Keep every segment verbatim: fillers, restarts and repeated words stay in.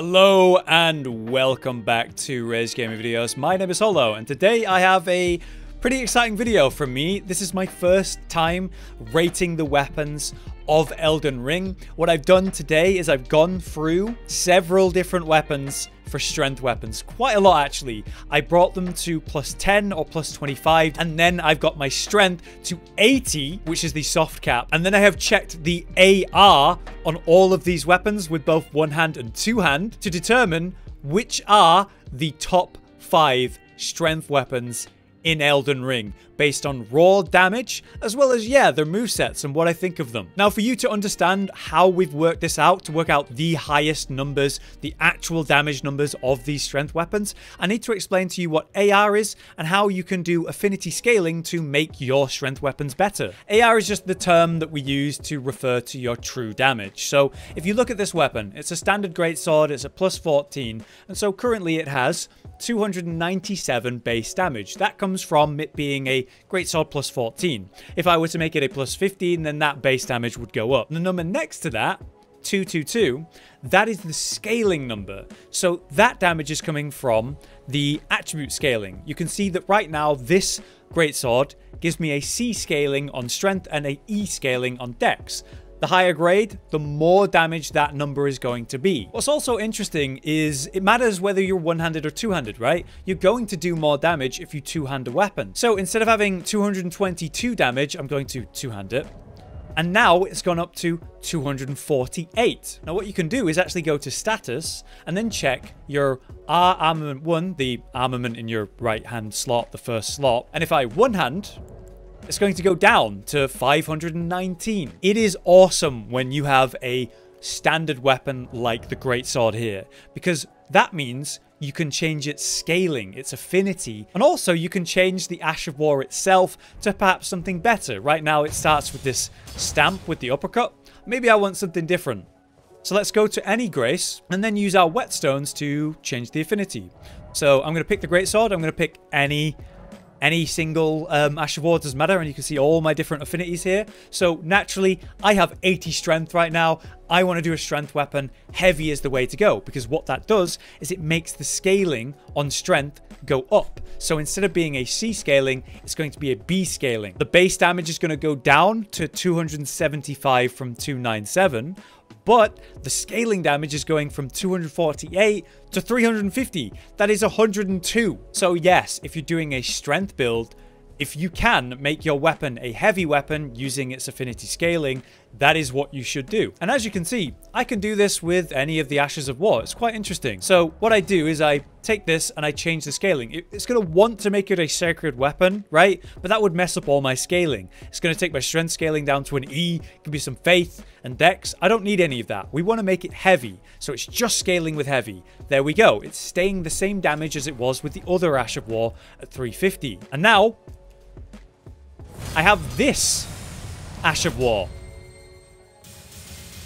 Hello and welcome back to Rage Gaming Videos. My name is Holo and today I have a pretty exciting video from me. This is my first time rating the weapons of Elden Ring. What I've done today is I've gone through several different weapons for strength weapons. Quite a lot actually. I brought them to plus ten or plus twenty-five and then I've got my strength to eighty, which is the soft cap. And then I have checked the A R on all of these weapons with both one hand and two hand to determine which are the top five strength weapons in Elden Ring based on raw damage as well as, yeah, their movesets and what I think of them. Now, for you to understand how we've worked this out, to work out the highest numbers, the actual damage numbers of these strength weapons, I need to explain to you what A R is and how you can do affinity scaling to make your strength weapons better. A R is just the term that we use to refer to your true damage. So if you look at this weapon, it's a standard greatsword, it's a plus fourteen, and so currently it has two hundred ninety-seven base damage. That comes from it being a greatsword plus fourteen. If I were to make it a plus fifteen, then that base damage would go up. The number next to that, two two two, that is the scaling number. So that damage is coming from the attribute scaling. You can see that right now this greatsword gives me a C scaling on strength and a E scaling on dex. The higher grade, the more damage that number is going to be. What's also interesting is it matters whether you're one-handed or two-handed, right? You're going to do more damage if you two-hand a weapon. So instead of having two hundred twenty-two damage, I'm going to two-hand it. And now it's gone up to two hundred forty-eight. Now what you can do is actually go to status and then check your R armament one, the armament in your right-hand slot, the first slot. And if I one-hand, it's going to go down to five hundred nineteen. It is awesome when you have a standard weapon like the greatsword here, because that means you can change its scaling, its affinity, and also you can change the Ash of War itself to perhaps something better. Right now it starts with this stamp with the uppercut. Maybe I want something different. So let's go to any grace and then use our whetstones to change the affinity. So I'm going to pick the greatsword. I'm going to pick any Any single um, Ash of War, doesn't matter, and you can see all my different affinities here. So naturally, I have eighty strength right now. I want to do a strength weapon. Heavy is the way to go, because what that does is it makes the scaling on strength go up. So instead of being a C scaling, it's going to be a B scaling. The base damage is going to go down to two hundred seventy-five from two ninety-seven, but the scaling damage is going from two hundred forty-eight to three hundred fifty. That is one hundred two. So yes, if you're doing a strength build, if you can make your weapon a heavy weapon using its affinity scaling, that is what you should do. And as you can see, I can do this with any of the Ashes of War. It's quite interesting. So what I do is I take this and I change the scaling. It, it's going to want to make it a sacred weapon, right? But that would mess up all my scaling. It's going to take my strength scaling down to an E. It could be some faith and dex. I don't need any of that. We want to make it heavy. So it's just scaling with heavy. There we go. It's staying the same damage as it was with the other Ash of War at three fifty. And now I have this Ash of War.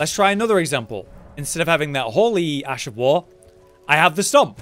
Let's try another example. Instead of having that holy Ash of War, I have the stomp.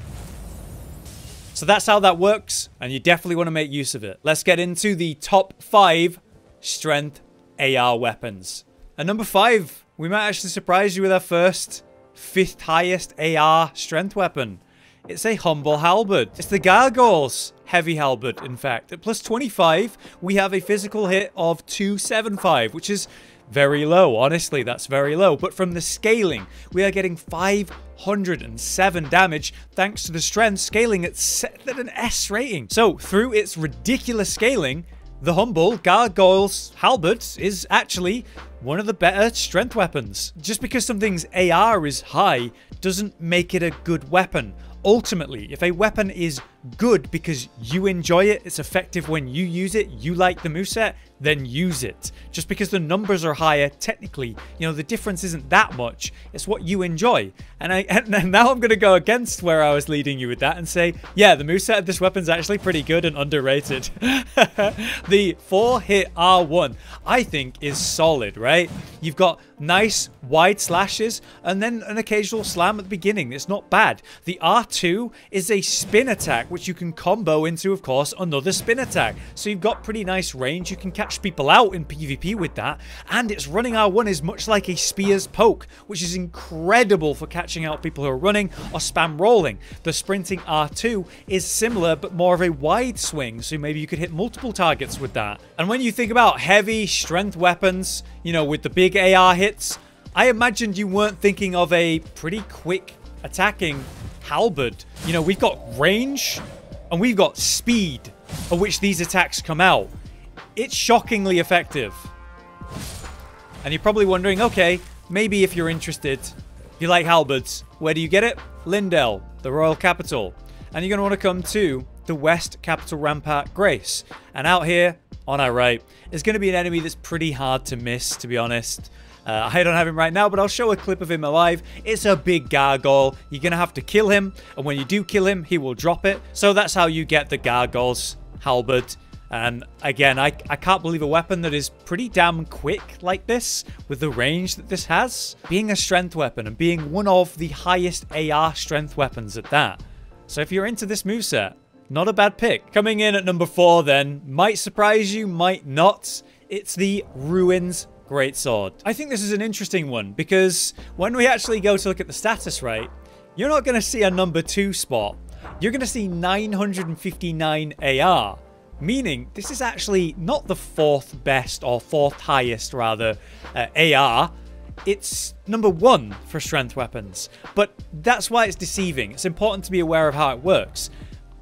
So that's how that works, and you definitely want to make use of it. Let's get into the top five strength A R weapons. At number five, we might actually surprise you with our first fifth highest A R strength weapon. It's a humble halberd. It's the Gargoyle's Heavy Halberd, in fact. At plus twenty-five, we have a physical hit of two seventy-five, which is very low. Honestly, that's very low. But from the scaling, we are getting five hundred seven damage thanks to the strength scaling at an S rating. So through its ridiculous scaling, the humble Gargoyle's Halberd is actually one of the better strength weapons. Just because something's A R is high doesn't make it a good weapon. Ultimately, if a weapon is good because you enjoy it, it's effective when you use it, you like the moveset, then use it. Just because the numbers are higher, technically, you know, the difference isn't that much. It's what you enjoy. And I and now I'm going to go against where I was leading you with that and say, yeah, the moveset of this weapon's actually pretty good and underrated. The four-hit R one, I think, is solid, right? You've got nice wide slashes and then an occasional slam at the beginning. It's not bad. The R two is a spin attack attack, which you can combo into, of course, another spin attack. So you've got pretty nice range. You can catch people out in PvP with that. And its running R one is much like a spear's poke, which is incredible for catching out people who are running or spam rolling. The sprinting R two is similar, but more of a wide swing. So maybe you could hit multiple targets with that. And when you think about heavy strength weapons, you know, with the big A R hits, I imagined you weren't thinking of a pretty quick attacking halberd. You know, we've got range and we've got speed at which these attacks come out. It's shockingly effective. And you're probably wondering, okay, maybe if you're interested, if you like halberds, where do you get it? Lindell, the royal capital. And you're going to want to come to the West Capital Rampart Grace. And out here on our right is going to be an enemy that's pretty hard to miss, to be honest. Uh, I don't have him right now, but I'll show a clip of him alive. It's a big gargoyle. You're going to have to kill him, and when you do kill him, he will drop it. So that's how you get the Gargoyle's Halberd. And again, I, I can't believe a weapon that is pretty damn quick like this, with the range that this has, being a strength weapon and being one of the highest A R strength weapons at that. So if you're into this moveset, not a bad pick. Coming in at number four then, might surprise you, might not. It's the Ruins Greatsword. I think this is an interesting one because when we actually go to look at the status, right, you're not going to see a number two spot. You're going to see nine hundred fifty-nine A R, meaning this is actually not the fourth best or fourth highest, rather, uh, A R. It's number one for strength weapons, but that's why it's deceiving. It's important to be aware of how it works.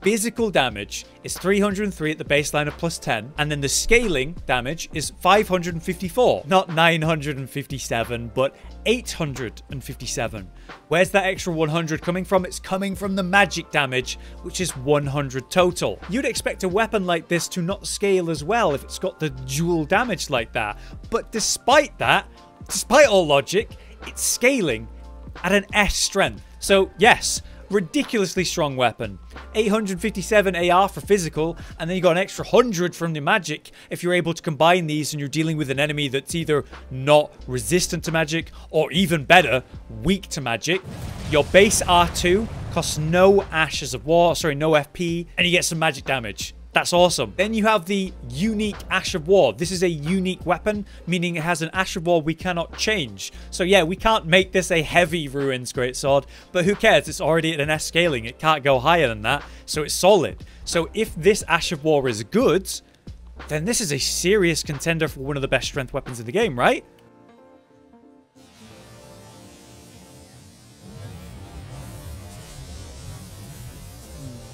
Physical damage is three hundred three at the baseline of plus ten, and then the scaling damage is five hundred fifty-four. Not nine hundred fifty-seven, but eight hundred fifty-seven. Where's that extra one hundred coming from? It's coming from the magic damage, which is one hundred total. You'd expect a weapon like this to not scale as well if it's got the dual damage like that. But despite that, despite all logic, it's scaling at an S strength. So yes, ridiculously strong weapon. eight hundred fifty-seven A R for physical, and then you got an extra one hundred from the magic if you're able to combine these and you're dealing with an enemy that's either not resistant to magic or, even better, weak to magic. Your base R two costs no Ashes of War, sorry, no F P, and you get some magic damage. That's awesome. Then you have the unique Ash of War. This is a unique weapon, meaning it has an Ash of War we cannot change. So yeah, we can't make this a heavy Ruins Greatsword, but who cares? It's already at an S scaling. It can't go higher than that, so it's solid. So if this Ash of War is good, then this is a serious contender for one of the best strength weapons in the game, right?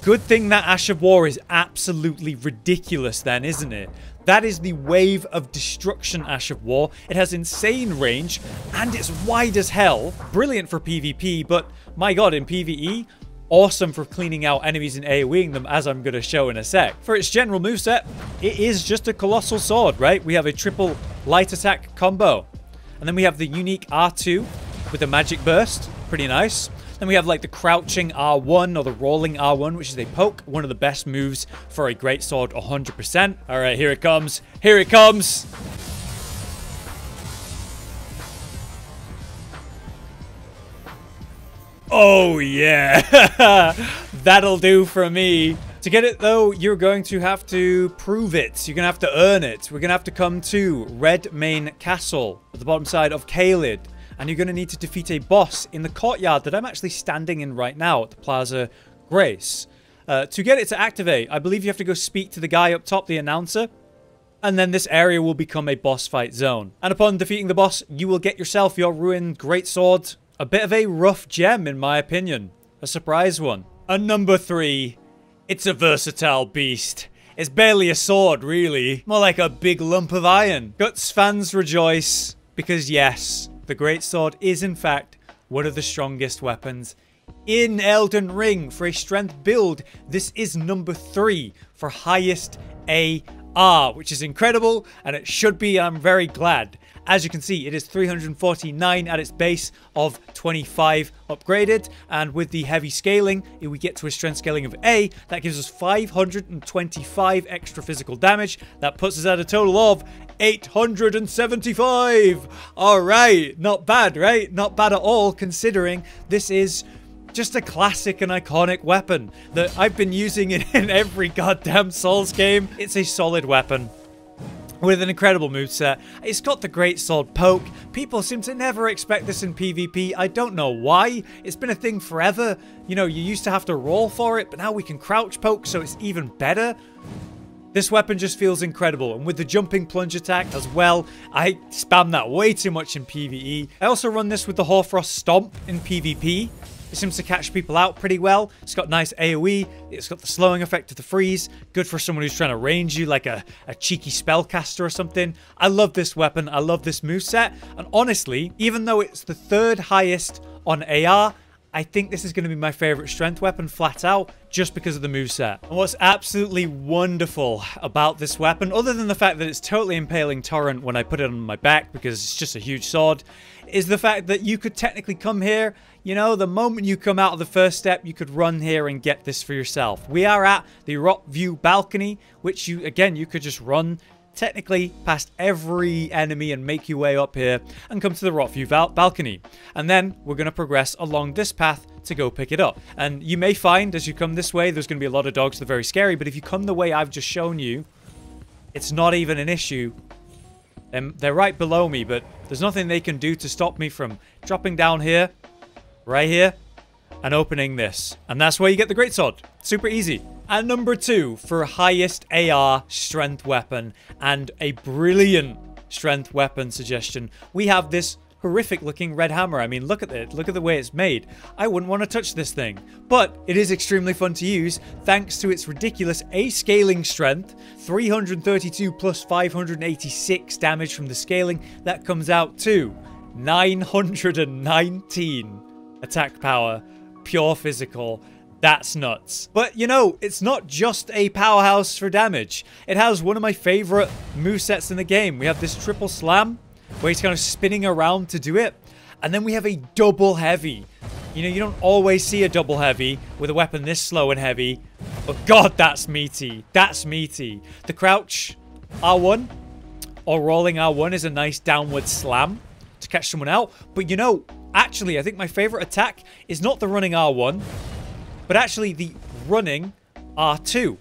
Good thing that Ash of War is absolutely ridiculous then, isn't it? That is the Wave of Destruction Ash of War. It has insane range, and it's wide as hell. Brilliant for PvP, but my god, in PvE, awesome for cleaning out enemies and AoEing them, as I'm going to show in a sec. For its general moveset, it is just a colossal sword, right? We have a triple light attack combo. And then we have the unique R two with the magic burst. Pretty nice. Then we have like the crouching R one or the rolling R one, which is a poke. One of the best moves for a greatsword, one hundred percent. All right, here it comes. Here it comes. Oh, yeah. That'll do for me. To get it, though, you're going to have to prove it. You're going to have to earn it. We're going to have to come to Redmain Castle at the bottom side of Kaelid. And you're going to need to defeat a boss in the courtyard that I'm actually standing in right now at the Plaza Grace. Uh, to get it to activate, I believe you have to go speak to the guy up top, the announcer. And then this area will become a boss fight zone. And upon defeating the boss, you will get yourself your Ruined Greatsword. A bit of a rough gem, in my opinion. A surprise one. And number three, it's a versatile beast. It's barely a sword, really. More like a big lump of iron. Guts fans rejoice, because yes, the Greatsword is, in fact, one of the strongest weapons in Elden Ring. For a strength build, this is number three for highest A R, which is incredible, and it should be, and I'm very glad. As you can see, it is three hundred forty-nine at its base of twenty-five upgraded, and with the heavy scaling, if we get to a strength scaling of A, that gives us five hundred twenty-five extra physical damage. That puts us at a total of eight hundred seventy-five. All right, not bad, right? Not bad at all, considering this is just a classic and iconic weapon that I've been using in, in every goddamn Souls game. It's a solid weapon with an incredible moveset. It's got the Greatsword poke. People seem to never expect this in PvP. I don't know why. It's been a thing forever. You know, you used to have to roll for it, but now we can crouch poke, so it's even better. This weapon just feels incredible, and with the jumping plunge attack as well, I spam that way too much in PvE. I also run this with the Hoarfrost stomp in PvP. It seems to catch people out pretty well. It's got nice AoE, it's got the slowing effect of the freeze, good for someone who's trying to range you like a, a cheeky spellcaster or something. I love this weapon, I love this moveset, and honestly, even though it's the third highest on A R, I think this is going to be my favorite strength weapon flat out just because of the moveset. And what's absolutely wonderful about this weapon, other than the fact that it's totally impaling Torrent when I put it on my back because it's just a huge sword, is the fact that you could technically come here, you know, the moment you come out of the first step, you could run here and get this for yourself. We are at the Rockview Balcony, which you, again, you could just run technically past every enemy and make your way up here and come to the Rockview Val balcony. And then we're going to progress along this path to go pick it up. And you may find as you come this way, there's going to be a lot of dogs that are very scary, but if you come the way I've just shown you, it's not even an issue. And they're right below me, but there's nothing they can do to stop me from dropping down here, right here, and opening this. And that's where you get the Greatsword. Super easy. And number two for highest A R strength weapon, and a brilliant strength weapon suggestion, we have this horrific looking red hammer. I mean, look at it. Look at the way it's made. I wouldn't want to touch this thing, but it is extremely fun to use thanks to its ridiculous A scaling strength, three hundred thirty-two plus five hundred eighty-six damage from the scaling. That comes out to nine hundred nineteen attack power, pure physical. That's nuts. But, you know, it's not just a powerhouse for damage. It has one of my favorite movesets in the game. We have this triple slam, where he's kind of spinning around to do it. And then we have a double heavy. You know, you don't always see a double heavy with a weapon this slow and heavy. But God, that's meaty. That's meaty. The crouch R one or rolling R one is a nice downward slam to catch someone out. But, you know, actually, I think my favorite attack is not the running R one. But actually, the running R two.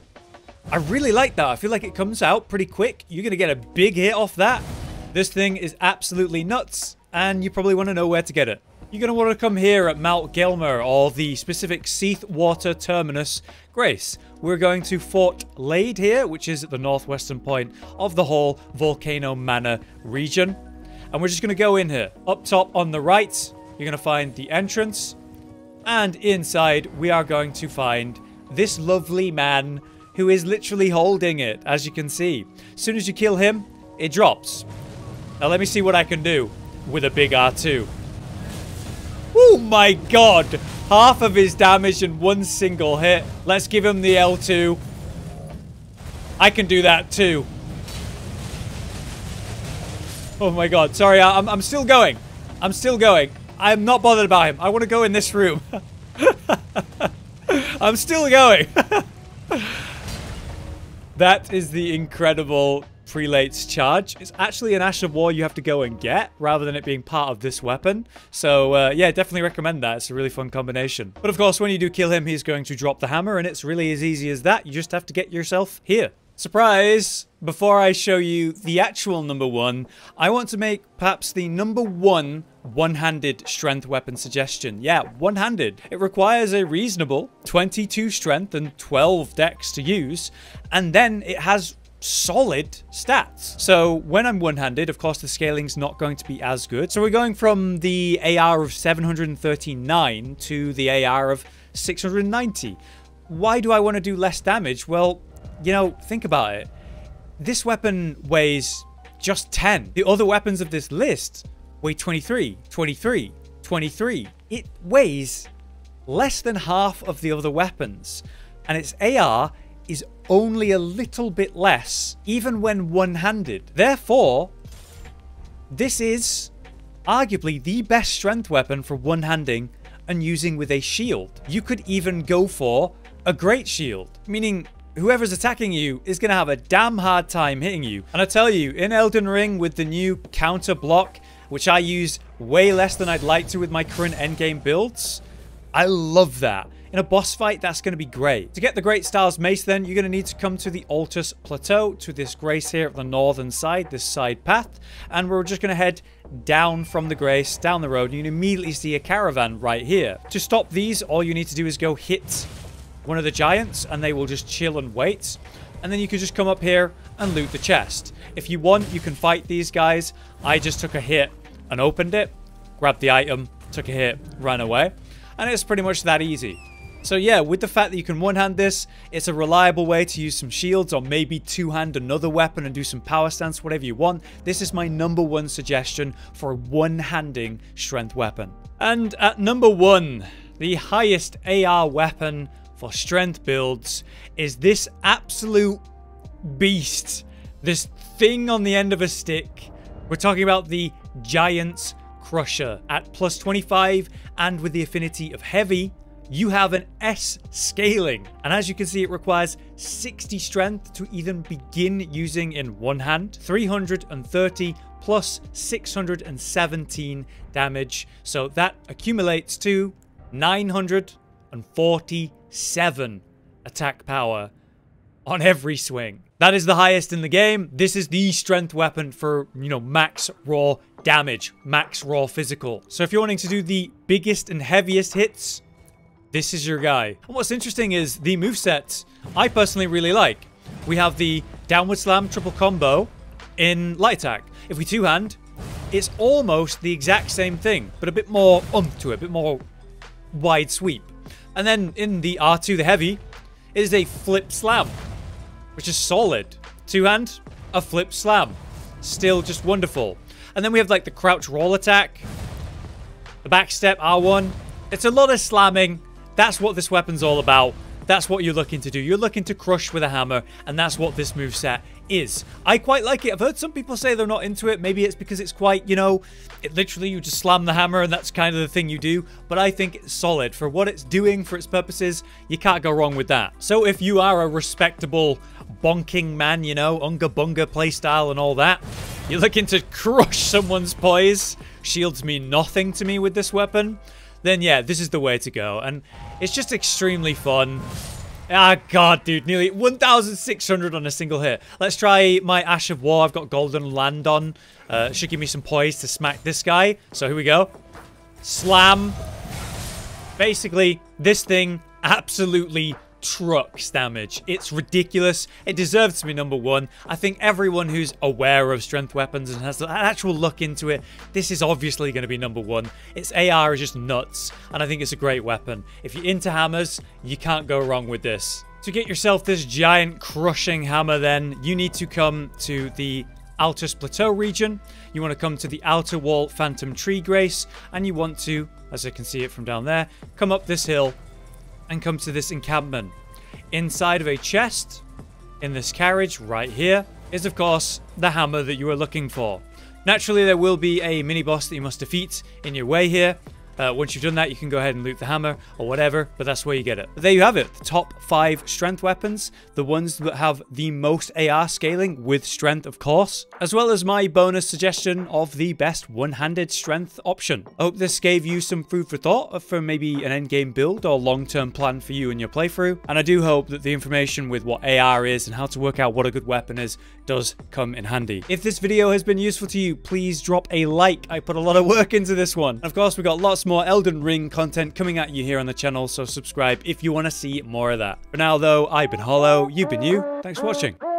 I really like that. I feel like it comes out pretty quick. You're going to get a big hit off that. This thing is absolutely nuts, and you probably want to know where to get it. You're going to want to come here at Mount Gelmir, or the specific Seathwater Terminus Grace. We're going to Fort Lade here, which is at the northwestern point of the whole Volcano Manor region. And we're just going to go in here. Up top on the right, you're going to find the entrance. And inside, we are going to find this lovely man who is literally holding it, as you can see. As soon as you kill him, it drops. Now, let me see what I can do with a big R two. Oh my God! Half of his damage in one single hit. Let's give him the L two. I can do that too. Oh my God. Sorry, I'm, I'm still going. I'm still going. I'm not bothered about him. I want to go in this room. I'm still going. That is the incredible Prelate's Charge. It's actually an Ash of War you have to go and get rather than it being part of this weapon. So uh, yeah, definitely recommend that. It's a really fun combination. But of course, when you do kill him, he's going to drop the hammer, and it's really as easy as that. You just have to get yourself here. Surprise! Before I show you the actual number one, I want to make perhaps the number one one-handed strength weapon suggestion. Yeah, one-handed. It requires a reasonable twenty-two strength and twelve dex to use, and then it has solid stats. So when I'm one-handed, of course, the scaling's not going to be as good. So we're going from the A R of seven hundred thirty-nine to the A R of six hundred ninety. Why do I want to do less damage? Well, you know, think about it. This weapon weighs just ten. The other weapons of this list weigh twenty-three, twenty-three, twenty-three. It weighs less than half of the other weapons, and its A R is only a little bit less, even when one-handed. Therefore, this is arguably the best strength weapon for one-handing and using with a shield. You could even go for a great shield, meaning whoever's attacking you is going to have a damn hard time hitting you. And I tell you, in Elden Ring with the new counter block, which I use way less than I'd like to with my current endgame builds, I love that. In a boss fight, that's going to be great. To get the Great Stars Mace, then, you're going to need to come to the Altus Plateau, to this grace here at the northern side, this side path. And we're just going to head down from the grace, down the road, and you can immediately see a caravan right here. To stop these, all you need to do is go hit one of the giants, and they will just chill and wait. And then you can just come up here and loot the chest. If you want, you can fight these guys. I just took a hit and opened it, grabbed the item, took a hit, ran away. And it's pretty much that easy. So yeah, with the fact that you can one-hand this, it's a reliable way to use some shields or maybe two-hand another weapon and do some power stance, whatever you want. This is my number one suggestion for a one-handing strength weapon. And at number one, the highest A R weapon for strength builds is this absolute beast. This thing on the end of a stick. We're talking about the Giant's Crusher. At plus twenty-five and with the affinity of heavy, you have an S scaling, and as you can see, it requires sixty strength to even begin using in one hand, three hundred thirty plus six hundred seventeen damage, so that accumulates to nine hundred forty-seven attack power on every swing. That is the highest in the game. This is the strength weapon for, you know, max raw damage, max raw physical. So if you're wanting to do the biggest and heaviest hits, this is your guy. And what's interesting is the movesets I personally really like. We have the downward slam triple combo in light attack. If we two-hand, it's almost the exact same thing, but a bit more oomph to it, a bit more wide sweep. And then in the R two, the heavy, it is a flip slam, which is solid. Two-hand, a flip slam. Still just wonderful. And then we have like the crouch roll attack, the back step R one. It's a lot of slamming. That's what this weapon's all about. That's what you're looking to do. You're looking to crush with a hammer, and that's what this moveset is. I quite like it. I've heard some people say they're not into it. Maybe it's because it's quite, you know, it literally you just slam the hammer and that's kind of the thing you do. But I think it's solid. For what it's doing, for its purposes, you can't go wrong with that. So if you are a respectable bonking man, you know, unga bunga playstyle and all that, you're looking to crush someone's poise. Shields mean nothing to me with this weapon. Then yeah, this is the way to go, and it's just extremely fun. Ah, god, dude, nearly one thousand six hundred on a single hit. Let's try my Ash of War. I've got Golden Land on. Uh, should give me some poise to smack this guy. So here we go. Slam. Basically, this thing absolutely trucks damage. It's ridiculous. It deserves to be number one. I think everyone who's aware of strength weapons and has an actual look into it, this is obviously going to be number one. Its A R is just nuts, and I think it's a great weapon. If you're into hammers, you can't go wrong with this. To get yourself this giant crushing hammer, then, you need to come to the Altus Plateau region. You want to come to the Outer Wall Phantom Tree Grace, and you want to, as I can see it from down there, come up this hill and come to this encampment. Inside of a chest, in this carriage right here, is of course the hammer that you are looking for. Naturally, there will be a mini-boss that you must defeat in your way here. Uh, once you've done that, you can go ahead and loot the hammer or whatever, but that's where you get it. But there you have it, the top five strength weapons, the ones that have the most A R scaling with strength, of course, as well as my bonus suggestion of the best one-handed strength option. I hope this gave you some food for thought for maybe an endgame build or long-term plan for you and your playthrough, and I do hope that the information with what A R is and how to work out what a good weapon is does come in handy. If this video has been useful to you, please drop a like. I put a lot of work into this one. And of course, we got lots more Elden Ring content coming at you here on the channel, so subscribe if you want to see more of that. For now though, I've been Holo, you've been you, thanks for watching.